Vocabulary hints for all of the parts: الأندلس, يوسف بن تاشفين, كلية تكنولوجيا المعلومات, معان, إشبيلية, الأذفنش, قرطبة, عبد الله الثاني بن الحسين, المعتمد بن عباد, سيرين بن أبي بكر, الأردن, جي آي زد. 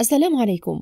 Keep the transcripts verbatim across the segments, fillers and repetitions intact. السلام عليكم.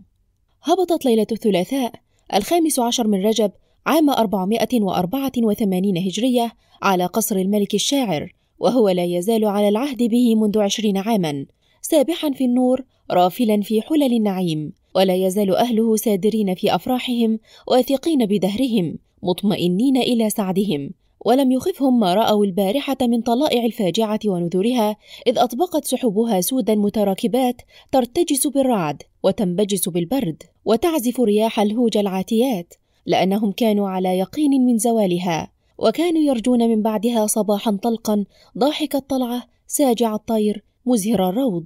هبطت ليلة الثلاثاء الخامس عشر من رجب عام أربعمائة وأربعة وثمانين هجرية على قصر الملك الشاعر، وهو لا يزال على العهد به منذ عشرين عاما، سابحا في النور، رافلا في حلل النعيم، ولا يزال أهله سادرين في أفراحهم، واثقين بدهرهم، مطمئنين إلى سعدهم، ولم يخفهم ما رأوا البارحة من طلائع الفاجعة ونذورها، إذ أطبقت سحبها سودا متراكبات ترتجس بالرعد وتنبجس بالبرد وتعزف رياح الهوج العاتيات، لأنهم كانوا على يقين من زوالها، وكانوا يرجون من بعدها صباحا طلقا ضاحك الطلعة، ساجع الطير، مزهر الروض.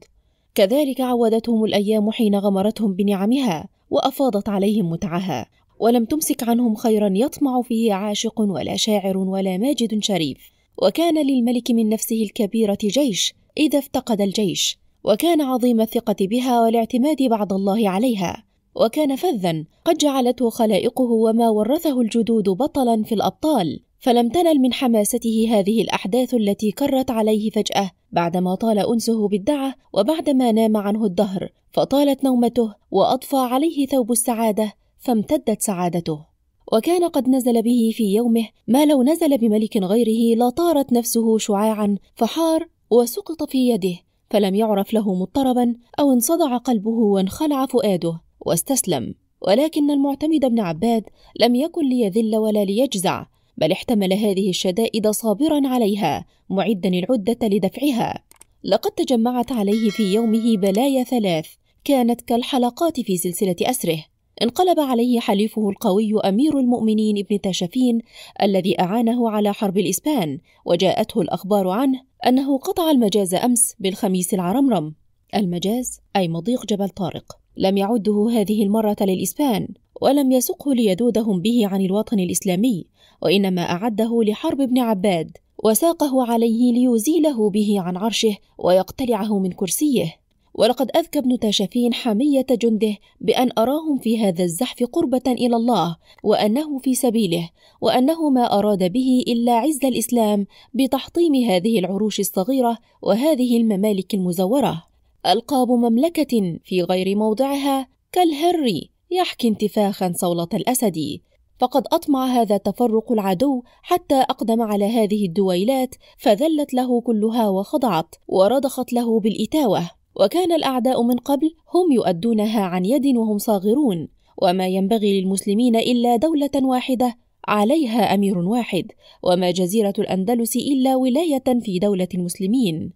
كذلك عودتهم الأيام حين غمرتهم بنعمها وأفاضت عليهم متعها، ولم تمسك عنهم خيرا يطمع فيه عاشق ولا شاعر ولا ماجد شريف. وكان للملك من نفسه الكبيرة جيش إذا افتقد الجيش، وكان عظيم الثقة بها والاعتماد بعد الله عليها، وكان فذا قد جعلته خلائقه وما ورثه الجدود بطلا في الأبطال، فلم تنل من حماسته هذه الأحداث التي كرت عليه فجأة بعدما طال أنسه بالدعة، وبعدما نام عنه الدهر فطالت نومته وأضفى عليه ثوب السعادة فامتدت سعادته. وكان قد نزل به في يومه ما لو نزل بملك غيره لطارت نفسه شعاعا فحار وسقط في يده، فلم يعرف له مضطربا أو انصدع قلبه وانخلع فؤاده واستسلم، ولكن المعتمد بن عباد لم يكن ليذل ولا ليجزع، بل احتمل هذه الشدائد صابرا عليها، معدا العدة لدفعها. لقد تجمعت عليه في يومه بلايا ثلاث كانت كالحلقات في سلسلة أسره. انقلب عليه حليفه القوي أمير المؤمنين ابن تاشفين الذي أعانه على حرب الإسبان، وجاءته الأخبار عنه أنه قطع المجاز أمس بالخميس العرمرم. المجاز أي مضيق جبل طارق. لم يعده هذه المرة للإسبان، ولم يسقه ليدودهم به عن الوطن الإسلامي، وإنما أعده لحرب ابن عباد وساقه عليه ليزيله به عن عرشه ويقتلعه من كرسيه. ولقد أذكى ابن تاشفين حمية جنده بأن أراهم في هذا الزحف قربة إلى الله، وأنه في سبيله، وأنه ما أراد به إلا عز الإسلام بتحطيم هذه العروش الصغيرة وهذه الممالك المزورة. ألقاب مملكة في غير موضعها كالهر يحكي انتفاخا صولة الأسد، فقد أطمع هذا تفرق العدو حتى أقدم على هذه الدويلات فذلت له كلها وخضعت ورضخت له بالإتاوة، وكان الأعداء من قبل هم يؤدونها عن يد وهم صاغرون، وما ينبغي للمسلمين إلا دولة واحدة عليها أمير واحد، وما جزيرة الأندلس إلا ولاية في دولة المسلمين.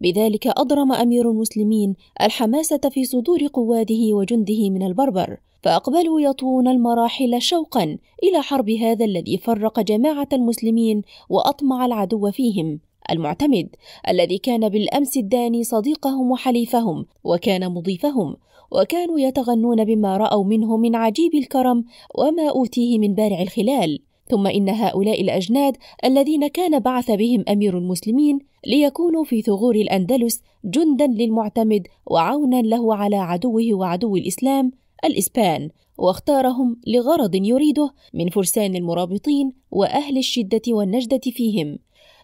بذلك أضرم أمير المسلمين الحماسة في صدور قواده وجنده من البربر، فأقبلوا يطوون المراحل شوقا إلى حرب هذا الذي فرق جماعة المسلمين وأطمع العدو فيهم، المعتمد الذي كان بالأمس الداني صديقهم وحليفهم وكان مضيفهم، وكانوا يتغنون بما رأوا منه من عجيب الكرم وما أوتيه من بارع الخلال. ثم إن هؤلاء الأجناد الذين كان بعث بهم أمير المسلمين ليكونوا في ثغور الأندلس جندا للمعتمد وعونا له على عدوه وعدو الإسلام الإسبان، واختارهم لغرض يريده من فرسان المرابطين وأهل الشدة والنجدة فيهم.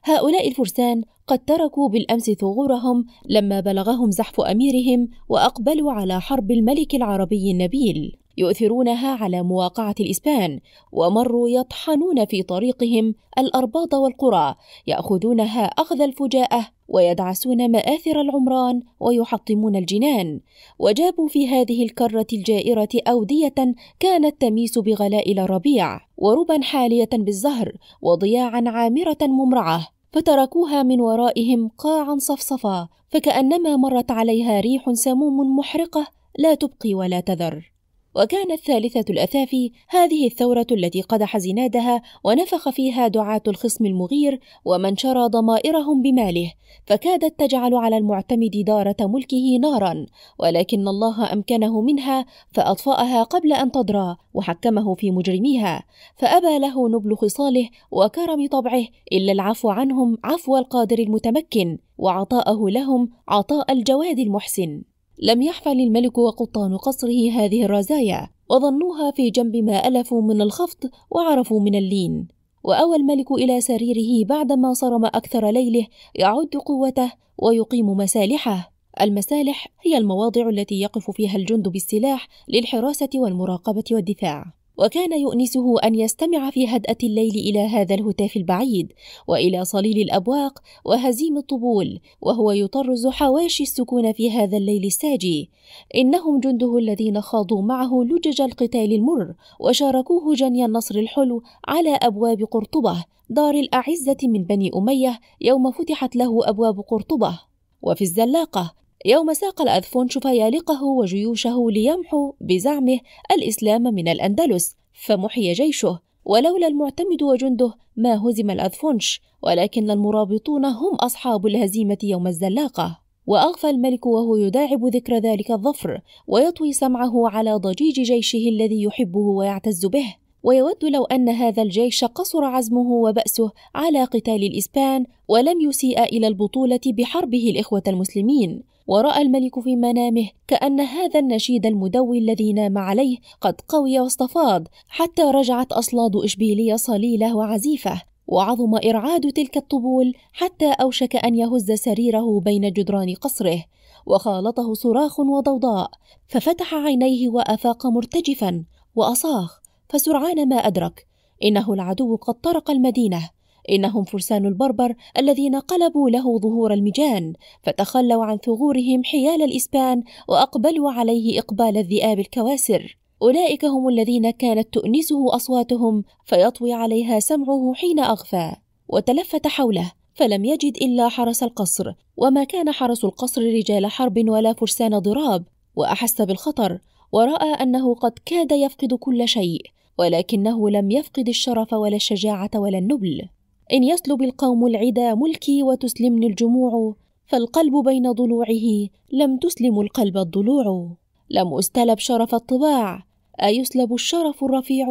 هؤلاء الفرسان قد تركوا بالأمس ثغورهم لما بلغهم زحف أميرهم، وأقبلوا على حرب الملك العربي النبيل يؤثرونها على مواقعة الإسبان، ومروا يطحنون في طريقهم الأرباط والقرى، يأخذونها أخذ الفجاءة ويدعسون مآثر العمران ويحطمون الجنان، وجابوا في هذه الكرة الجائرة أودية كانت تميس بغلائل الربيع وربا حالية بالزهر وضياعا عامرة ممرعة، فتركوها من ورائهم قاعا صفصفا، فكأنما مرت عليها ريح سموم محرقة لا تبقي ولا تذر. وكانت ثالثة الأثافي هذه الثورة التي قدح زنادها ونفخ فيها دعاة الخصم المغير ومن شرى ضمائرهم بماله، فكادت تجعل على المعتمد دارة ملكه نارا، ولكن الله أمكنه منها فأطفأها قبل أن تضرى، وحكمه في مجرميها، فأبى له نبل خصاله وكرم طبعه إلا العفو عنهم عفو القادر المتمكن، وعطاءه لهم عطاء الجواد المحسن. لم يحفل الملك وقطان قصره هذه الرزايا، وظنوها في جنب ما ألفوا من الخفض وعرفوا من اللين، وأوى الملك إلى سريره بعدما صرم أكثر ليله يعد قوته ويقيم مسالحه، المسالح هي المواضع التي يقف فيها الجند بالسلاح للحراسة والمراقبة والدفاع، وكان يؤنسه أن يستمع في هدأة الليل إلى هذا الهتاف البعيد وإلى صليل الأبواق وهزيم الطبول وهو يطرز حواشي السكون في هذا الليل الساجي. إنهم جنده الذين خاضوا معه لجج القتال المر وشاركوه جني النصر الحلو على أبواب قرطبة دار الأعزة من بني أمية يوم فتحت له أبواب قرطبة، وفي الزلاقة يوم ساق الأذفنش فيالقه وجيوشه ليمحو بزعمه الإسلام من الأندلس فمحي جيشه، ولولا المعتمد وجنده ما هزم الأذفنش، ولكن المرابطون هم أصحاب الهزيمة يوم الزلاقة. وأغفى الملك وهو يداعب ذكر ذلك الظفر ويطوي سمعه على ضجيج جيشه الذي يحبه ويعتز به، ويود لو أن هذا الجيش قصر عزمه وبأسه على قتال الإسبان ولم يسيء إلى البطولة بحربه الإخوة المسلمين. ورأى الملك في منامه كأن هذا النشيد المدوي الذي نام عليه قد قوي واستفاض حتى رجعت أصلاد إشبيلية صليلة وعزيفة، وعظم إرعاد تلك الطبول حتى أوشك أن يهز سريره بين جدران قصره، وخالطه صراخ وضوضاء، ففتح عينيه وأفاق مرتجفا وأصاخ، فسرعان ما أدرك إنه العدو قد طرق المدينة، إنهم فرسان البربر الذين قلبوا له ظهور المجان، فتخلوا عن ثغورهم حيال الإسبان وأقبلوا عليه إقبال الذئاب الكواسر. أولئك هم الذين كانت تؤنسه أصواتهم فيطوي عليها سمعه حين أغفى. وتلفت حوله فلم يجد إلا حرس القصر، وما كان حرس القصر رجال حرب ولا فرسان ضراب، وأحس بالخطر ورأى أنه قد كاد يفقد كل شيء، ولكنه لم يفقد الشرف ولا الشجاعة ولا النبل. إن يسلب القوم العدا ملكي وتسلمني الجموع، فالقلب بين ضلوعه لم تسلم القلب الضلوع. لم أستلب شرف الطباع، أيسلب الشرف الرفيع.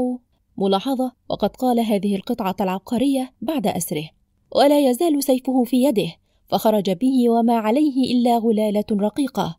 ملاحظة، وقد قال هذه القطعة العبقرية بعد أسره. ولا يزال سيفه في يده، فخرج به وما عليه إلا غلالة رقيقة،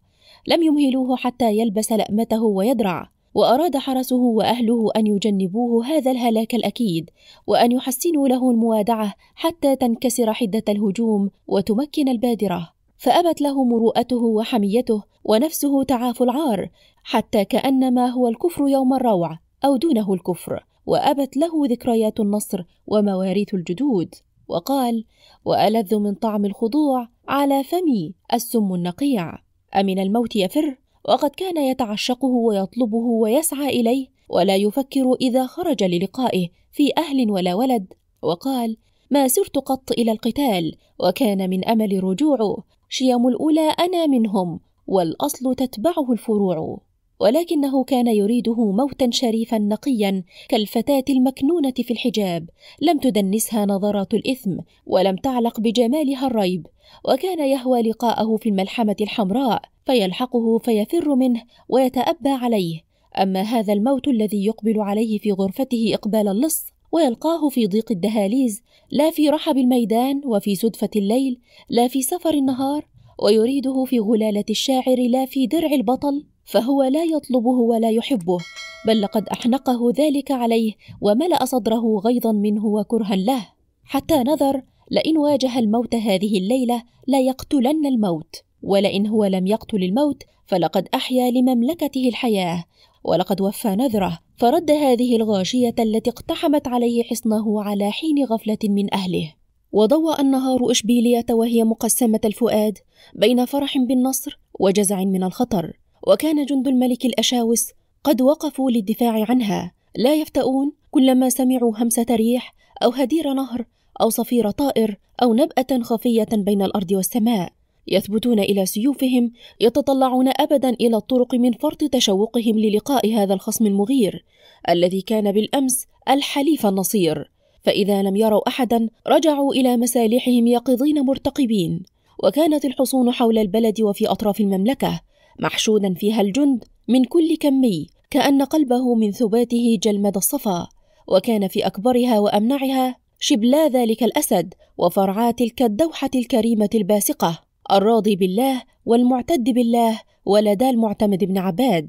لم يمهلوه حتى يلبس لأمته ويدرع. وأراد حرسه وأهله أن يجنبوه هذا الهلاك الأكيد، وأن يحسنوا له الموادعة حتى تنكسر حدة الهجوم وتمكن البادرة، فأبت له مروءته وحميته، ونفسه تعافى العار، حتى كأنما هو الكفر يوم الروع أو دونه الكفر، وأبت له ذكريات النصر ومواريث الجدود. وقال: وألذ من طعم الخضوع على فمي السم النقيع، أمن الموت يفر؟ وقد كان يتعشقه ويطلبه ويسعى إليه، ولا يفكر إذا خرج للقائه في أهل ولا ولد. وقال: ما سرت قط إلى القتال، وكان من أمل رجوعه، شيم الأولى أنا منهم، والأصل تتبعه الفروع. ولكنه كان يريده موتا شريفا نقيا كالفتاة المكنونة في الحجاب، لم تدنسها نظرات الإثم، ولم تعلق بجمالها الريب، وكان يهوى لقاءه في الملحمة الحمراء، فيلحقه فيفر منه ويتأبى عليه. أما هذا الموت الذي يقبل عليه في غرفته إقبال اللص، ويلقاه في ضيق الدهاليز، لا في رحب الميدان، وفي سدفة الليل، لا في سفر النهار، ويريده في غلالة الشاعر، لا في درع البطل، فهو لا يطلبه ولا يحبه، بل لقد أحنقه ذلك عليه، وملأ صدره غيظا منه وكرها له، حتى نذر: لئن واجه الموت هذه الليلة لا يقتلن الموت، ولئن هو لم يقتل الموت فلقد أحيا لمملكته الحياة. ولقد وفى نذره، فرد هذه الغاشية التي اقتحمت عليه حصنه على حين غفلة من أهله. وضوأ النهار إشبيلية وهي مقسمة الفؤاد بين فرح بالنصر وجزع من الخطر، وكان جند الملك الأشاوس قد وقفوا للدفاع عنها، لا يفتؤون كلما سمعوا همسة ريح أو هدير نهر أو صفير طائر أو نبأة خفية بين الأرض والسماء، يثبتون إلى سيوفهم، يتطلعون أبدا إلى الطرق من فرط تشوقهم للقاء هذا الخصم المغير الذي كان بالأمس الحليف النصير. فإذا لم يروا أحدا رجعوا إلى مسالحهم يقظين مرتقبين. وكانت الحصون حول البلد وفي أطراف المملكة محشودا فيها الجند من كل كمي، كأن قلبه من ثباته جلمد الصفا. وكان في أكبرها وأمنعها شبلا ذلك الأسد وفرعا تلك الدوحة الكريمة الباسقة، الراضي بالله والمعتد بالله، ولدى المعتمد بن عباد.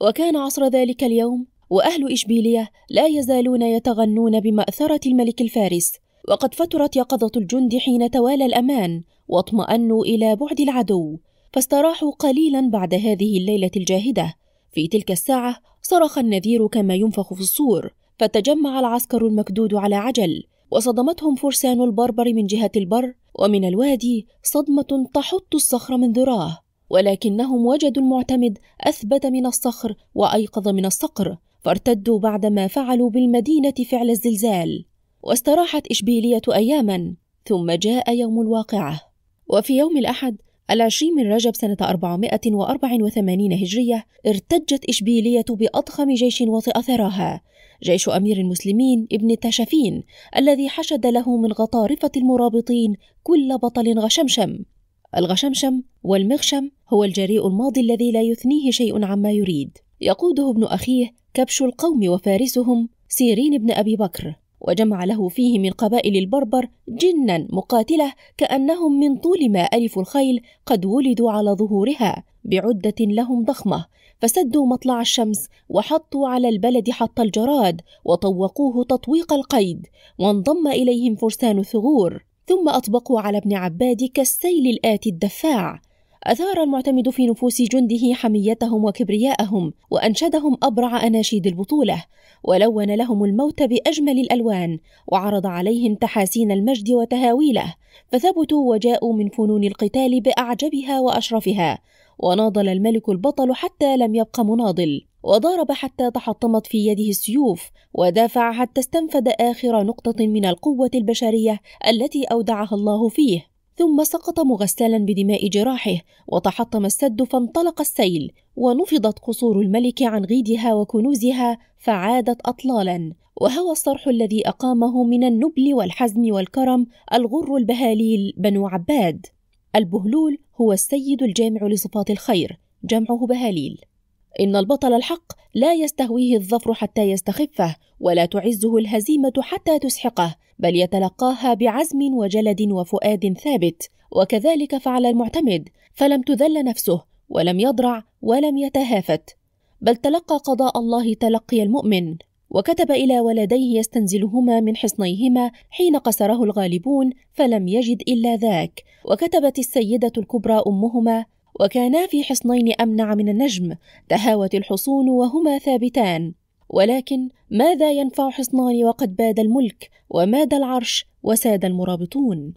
وكان عصر ذلك اليوم وأهل إشبيلية لا يزالون يتغنون بمأثرة الملك الفارس، وقد فترت يقظة الجند حين توالى الأمان، واطمأنوا إلى بعد العدو، فاستراحوا قليلا بعد هذه الليلة الجاهدة. في تلك الساعة صرخ النذير كما ينفخ في الصور، فتجمع العسكر المكدود على عجل، وصدمتهم فرسان البربر من جهة البر، ومن الوادي صدمة تحط الصخر من ذراه، ولكنهم وجدوا المعتمد أثبت من الصخر وأيقظ من الصقر، فارتدوا بعدما فعلوا بالمدينة فعل الزلزال. واستراحت إشبيلية أياما، ثم جاء يوم الواقعة. وفي يوم الأحد العشرين من رجب سنة أربعمائة وأربعة وثمانين هجرية ارتجت إشبيلية بأضخم جيش وطئ ثراها، جيش أمير المسلمين ابن تاشفين الذي حشد له من غطارفة المرابطين كل بطل غشمشم. الغشمشم والمغشم هو الجريء الماضي الذي لا يثنيه شيء عما يريد، يقوده ابن أخيه كبش القوم وفارسهم سيرين بن أبي بكر، وجمع له فيه من قبائل البربر جنا مقاتلة كأنهم من طول ما ألفوا الخيل قد ولدوا على ظهورها بعدة لهم ضخمة، فسدوا مطلع الشمس وحطوا على البلد حط الجراد وطوقوه تطويق القيد، وانضم إليهم فرسان الثغور، ثم أطبقوا على ابن عباد كالسيل الآتي الدفاع. أثار المعتمد في نفوس جنده حميتهم وكبرياءهم، وأنشدهم أبرع أناشيد البطولة، ولون لهم الموت بأجمل الألوان، وعرض عليهم تحاسين المجد وتهاويله، فثبتوا وجاءوا من فنون القتال بأعجبها وأشرفها. وناضل الملك البطل حتى لم يبق مناضل، وضارب حتى تحطمت في يده السيوف، ودافع حتى استنفد آخر نقطة من القوة البشرية التي أودعها الله فيه، ثم سقط مغسلا بدماء جراحه، وتحطم السد فانطلق السيل، ونفضت قصور الملك عن غيدها وكنوزها فعادت أطلالا، وهوى الصرح الذي أقامه من النبل والحزم والكرم الغر البهاليل بنو عباد. البهلول هو السيد الجامع لصفات الخير، جمعه بهاليل. إن البطل الحق لا يستهويه الظفر حتى يستخفه، ولا تعزه الهزيمة حتى تسحقه، بل يتلقاها بعزم وجلد وفؤاد ثابت. وكذلك فعل المعتمد، فلم تذل نفسه ولم يضرع ولم يتهافت، بل تلقى قضاء الله تلقي المؤمن، وكتب إلى ولديه يستنزلهما من حصنيهما حين قسره الغالبون فلم يجد إلا ذاك، وكتبت السيدة الكبرى أمهما وكانا في حصنين أمنع من النجم، تهاوت الحصون وهما ثابتان، ولكن ماذا ينفع حصنان وقد باد الملك وماد العرش وساد المرابطون؟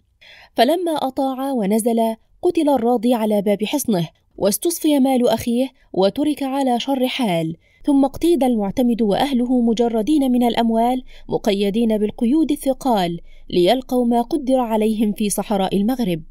فلما أطاع ونزل قتل الراضي على باب حصنه، واستصفي مال أخيه وترك على شر حال، ثم اقتيد المعتمد وأهله مجردين من الأموال مقيدين بالقيود الثقال ليلقوا ما قدر عليهم في صحراء المغرب.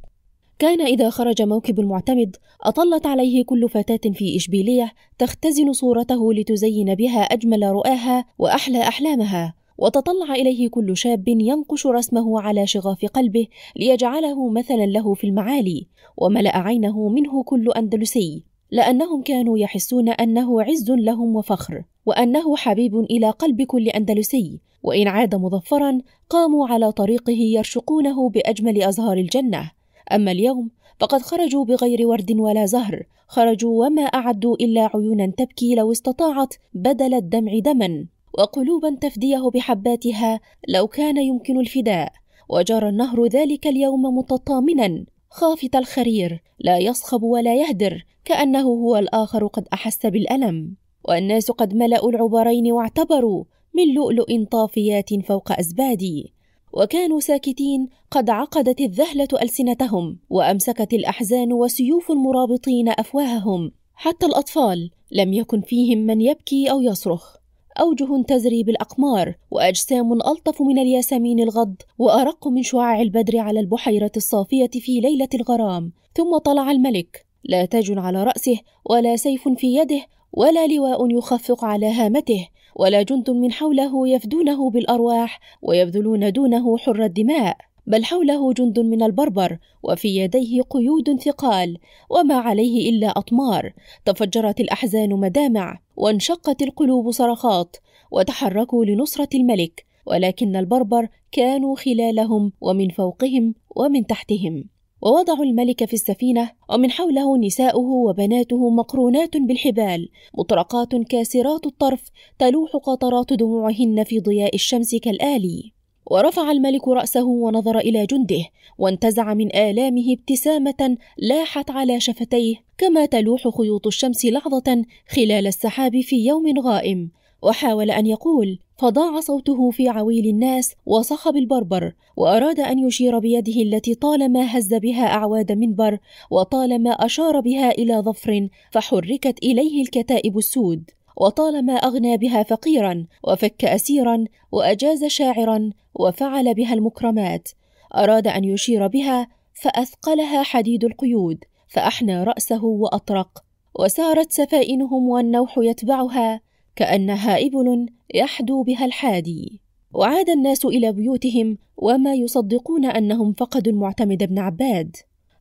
كان إذا خرج موكب المعتمد أطلت عليه كل فتاة في إشبيلية تختزن صورته لتزين بها أجمل رؤاها وأحلى أحلامها، وتطلع إليه كل شاب ينقش رسمه على شغاف قلبه ليجعله مثلا له في المعالي، وملأ عينه منه كل أندلسي، لأنهم كانوا يحسون أنه عز لهم وفخر، وأنه حبيب إلى قلب كل أندلسي، وإن عاد مظفرا قاموا على طريقه يرشقونه بأجمل أزهار الجنة. أما اليوم فقد خرجوا بغير ورد ولا زهر، خرجوا وما أعدوا إلا عيونا تبكي لو استطاعت بدل الدمع دما، وقلوبا تفديه بحباتها لو كان يمكن الفداء. وجرى النهر ذلك اليوم متطامنا خافت الخرير، لا يصخب ولا يهدر، كأنه هو الآخر قد أحس بالألم. والناس قد ملأوا العبرين واعتبروا من لؤلؤ طافيات فوق أزبادي، وكانوا ساكتين قد عقدت الذهلة ألسنتهم، وأمسكت الأحزان وسيوف المرابطين أفواههم، حتى الأطفال لم يكن فيهم من يبكي أو يصرخ. أوجه تزري بالأقمار، وأجسام ألطف من الياسمين الغض وأرق من شعاع البدر على البحيرة الصافية في ليلة الغرام. ثم طلع الملك، لا تاج على رأسه ولا سيف في يده ولا لواء يخفق على هامته، ولا جند من حوله يفدونه بالأرواح ويبذلون دونه حر الدماء، بل حوله جند من البربر، وفي يديه قيود ثقال، وما عليه إلا أطمار. تفجرت الأحزان مدامع، وانشقت القلوب صرخات، وتحركوا لنصرة الملك، ولكن البربر كانوا خلالهم ومن فوقهم ومن تحتهم، ووضعوا الملك في السفينة، ومن حوله نساؤه وبناته مقرونات بالحبال، مطرقات كاسرات الطرف تلوح قطرات دموعهن في ضياء الشمس كالآلي. ورفع الملك رأسه ونظر إلى جنده، وانتزع من آلامه ابتسامة لاحت على شفتيه كما تلوح خيوط الشمس لحظة خلال السحاب في يوم غائم، وحاول أن يقول فضاع صوته في عويل الناس وصخ بالبربر، وأراد أن يشير بيده التي طالما هز بها أعواد منبر وطالما أشار بها إلى ظفر فحركت إليه الكتائب السود، وطالما أغنى بها فقيرا وفك أسيرا وأجاز شاعرا وفعل بها المكرمات، أراد أن يشير بها فأثقلها حديد القيود، فأحنى رأسه وأطرق، وسارت سفائنهم والنوح يتبعها كأنها إبل يحدو بها الحادي. وعاد الناس إلى بيوتهم وما يصدقون أنهم فقدوا المعتمد بن عباد.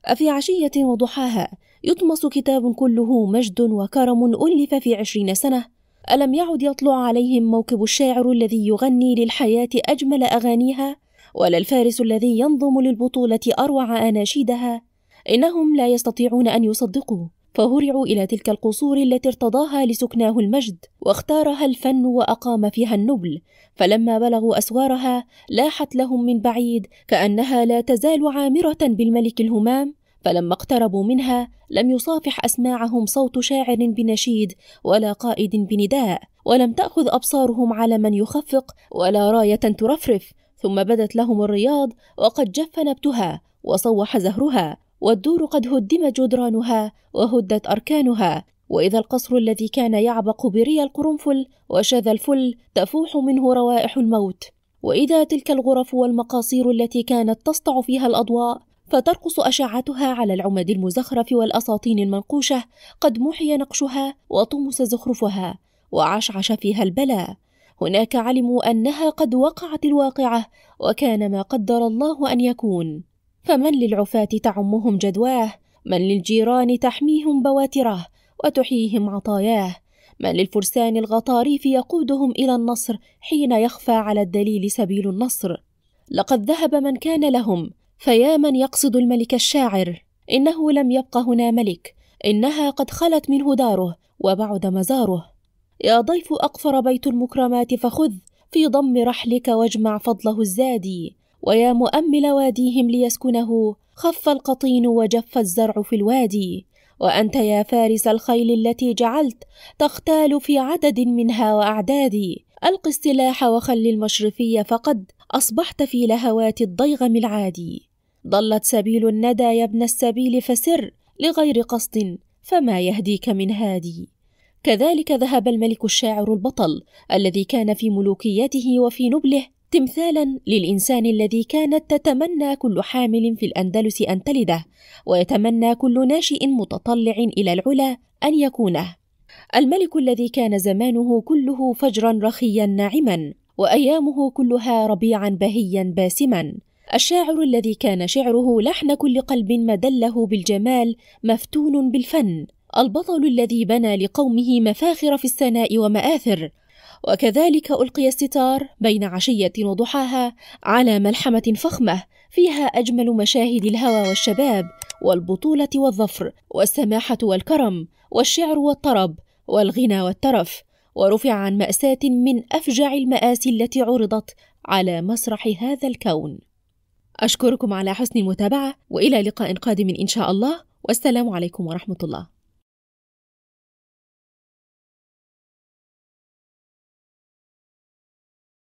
أفي عشية وضحاها يطمس كتاب كله مجد وكرم ألف في عشرين سنة، ألم يعد يطلع عليهم موكب الشاعر الذي يغني للحياة أجمل أغانيها، ولا الفارس الذي ينظم للبطولة أروع أناشيدها؟ إنهم لا يستطيعون أن يصدقوا، فهرعوا إلى تلك القصور التي ارتضاها لسكناه المجد واختارها الفن وأقام فيها النبل، فلما بلغوا أسوارها لاحت لهم من بعيد كأنها لا تزال عامرة بالملك الهمام، فلما اقتربوا منها لم يصافح أسماعهم صوت شاعر بنشيد ولا قائد بنداء، ولم تأخذ أبصارهم على من يخفق ولا راية ترفرف، ثم بدت لهم الرياض وقد جف نبتها وصوح زهرها، والدور قد هدمت جدرانها وهدت أركانها، وإذا القصر الذي كان يعبق بري القرنفل وشذا الفل تفوح منه روائح الموت، وإذا تلك الغرف والمقاصير التي كانت تسطع فيها الأضواء فترقص أشعتها على العمد المزخرف والأساطين المنقوشة قد محي نقشها وطمس زخرفها وعشعش فيها البلاء، هناك علموا أنها قد وقعت الواقعة وكان ما قدر الله أن يكون. فمن للعفاة تعمهم جدواه، من للجيران تحميهم بواتره وتحييهم عطاياه، من للفرسان الغطاريف يقودهم إلى النصر حين يخفى على الدليل سبيل النصر. لقد ذهب من كان لهم، فيا من يقصد الملك الشاعر، إنه لم يبق هنا ملك، إنها قد خلت منه داره وبعد مزاره. يا ضيف أقفر بيت المكرمات فخذ في ضم رحلك واجمع فضله الزادي، ويا مؤمل واديهم ليسكنه خف القطين وجف الزرع في الوادي، وأنت يا فارس الخيل التي جعلت تختال في عدد منها وأعدادي، ألق السلاح وخل المشرفية فقد أصبحت في لهوات الضيغم العادي، ضلت سبيل الندى يا ابن السبيل فسر لغير قصد فما يهديك من هادي. كذلك ذهب الملك الشاعر البطل الذي كان في ملوكيته وفي نبله تمثالا للإنسان الذي كانت تتمنى كل حامل في الأندلس أن تلده، ويتمنى كل ناشئ متطلع إلى العلا أن يكونه، الملك الذي كان زمانه كله فجرا رخيا ناعما وأيامه كلها ربيعا بهيا باسما، الشاعر الذي كان شعره لحن كل قلب مدله بالجمال مفتون بالفن، البطل الذي بنى لقومه مفاخر في السناء ومآثر. وكذلك ألقي الستار بين عشية وضحاها على ملحمة فخمة فيها أجمل مشاهد الهوى والشباب والبطولة والظفر والسماحة والكرم والشعر والطرب والغنى والترف، ورفع عن مأساة من أفجع المآسي التي عرضت على مسرح هذا الكون. أشكركم على حسن المتابعة، وإلى لقاء قادم إن شاء الله، والسلام عليكم ورحمة الله.